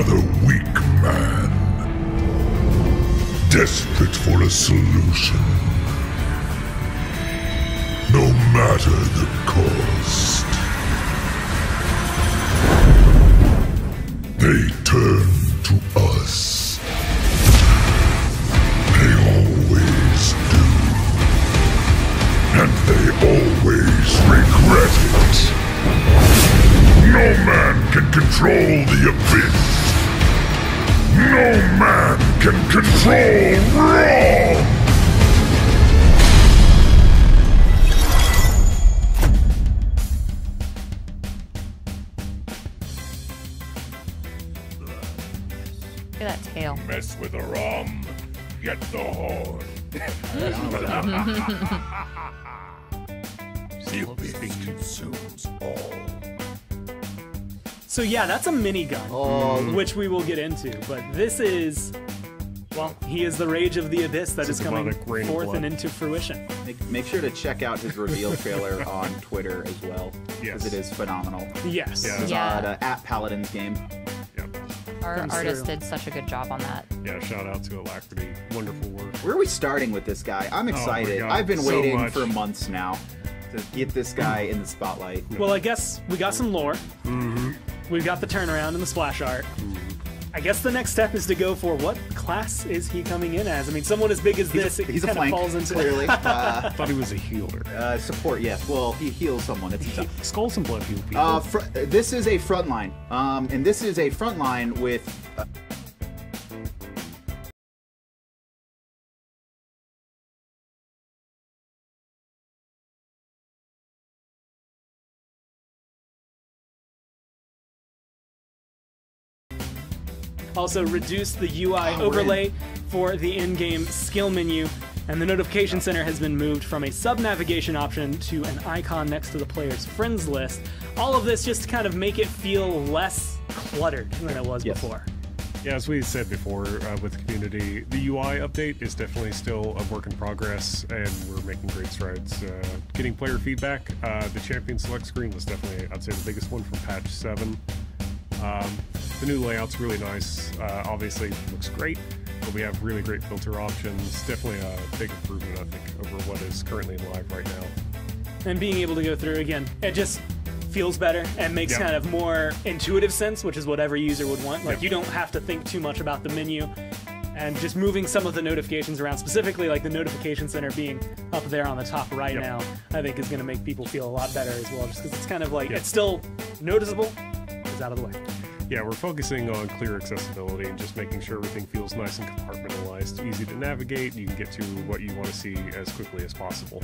another weak man, desperate for a solution, no matter the cost. They turn to us. They always do. And they always regret it. No man can control the abyss. No man can control Raum. Look at that tail. Mess with a Raum, get the horn. Consumes all. So yeah, that's a minigun, which we will get into. But this is, well, he is the rage of the abyss that is coming forth and into fruition. Make sure to check out his reveal trailer on Twitter as well, because it is phenomenal. Yes. At Paladins game. Our artist did such a good job on that. Yeah, shout out to Alacrity. Wonderful work. Where are we starting with this guy? I'm excited. I've been waiting for months now to get this guy in the spotlight. Well, I guess we got some lore. We've got the turnaround and the splash art. I guess the next step is to go for what class is he coming in as? I mean, someone as big as this, it kind of falls into... Clearly. I thought he was a healer. Support, yes. Well, he heals someone. It's skulls and blood heal people. This is a frontline, and this is a frontline with... Also reduce the UI overlay for the in-game skill menu, and the notification center has been moved from a sub-navigation option to an icon next to the player's friends list. All of this just to kind of make it feel less cluttered than it was before. Yeah, as we said before with the community, the UI update is definitely still a work in progress, and we're making great strides. Getting player feedback, the champion select screen was definitely, I'd say, the biggest one from patch 7. The new layout's really nice. Obviously, it looks great, but we have really great filter options. Definitely a big improvement, I think, over what is currently live right now. And being able to go through again, it just feels better and makes kind of more intuitive sense, which is what every user would want. Like, you don't have to think too much about the menu. And just moving some of the notifications around, specifically like the notification center being up there on the top right now, I think is going to make people feel a lot better as well, just because it's kind of like, it's still noticeable, it's out of the way. Yeah, we're focusing on clear accessibility and just making sure everything feels nice and compartmentalized, easy to navigate, and you can get to what you want to see as quickly as possible.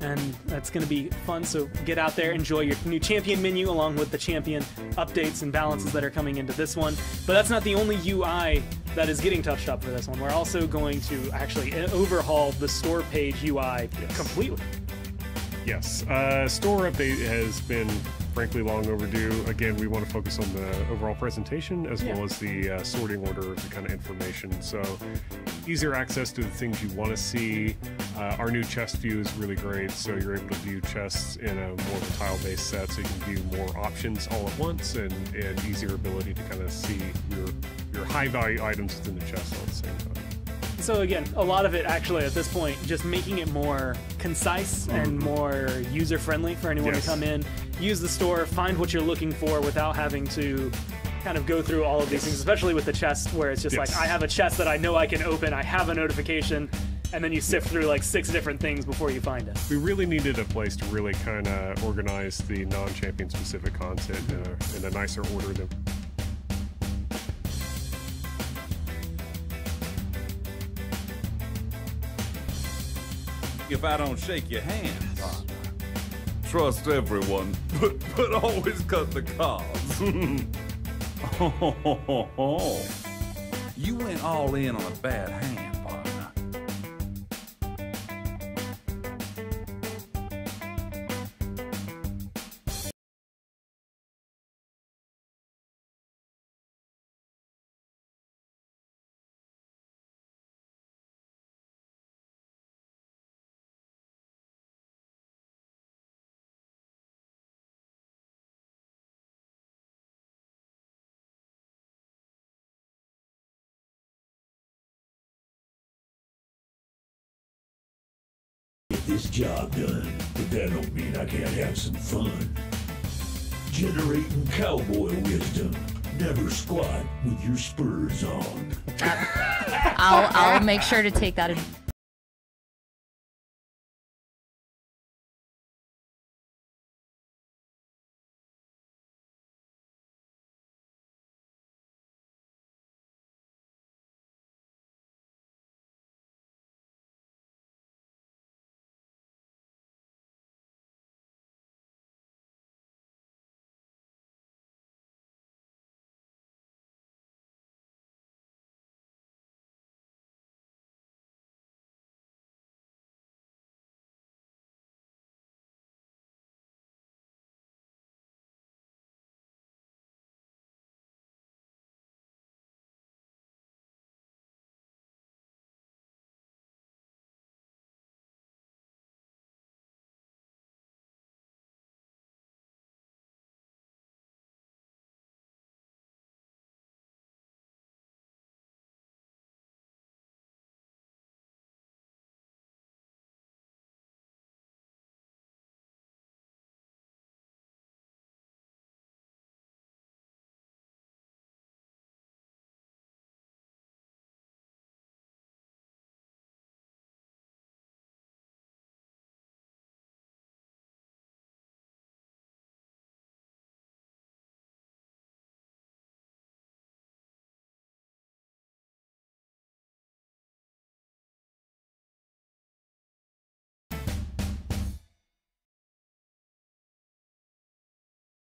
And that's going to be fun, so get out there, enjoy your new champion menu along with the champion updates and balances that are coming into this one. But that's not the only UI that is getting touched up for this one. We're also going to actually overhaul the store page UI completely. Yes, store update has been frankly long overdue. Again, we want to focus on the overall presentation as well as the sorting order of the kind of information. So easier access to the things you want to see. Our new chest view is really great, so you're able to view chests in a more of a tile-based set, so you can view more options all at once, and easier ability to kind of see your high-value items within the chest all at the same time. So again, a lot of it actually at this point, just making it more concise and more user-friendly for anyone to come in, use the store, find what you're looking for without having to kind of go through all of these things, especially with the chest where it's just like, I have a chest that I know I can open, I have a notification, and then you sift through like 6 different things before you find it. We really needed a place to really kind of organize the non-champion specific content in a nicer order than... If I don't shake your hands, trust everyone, but always cut the cards. You went all in on a bad hand, partner. this job done, but that don't mean I can't have some fun. Generating cowboy wisdom. Never squat with your spurs on. I'll make sure to take that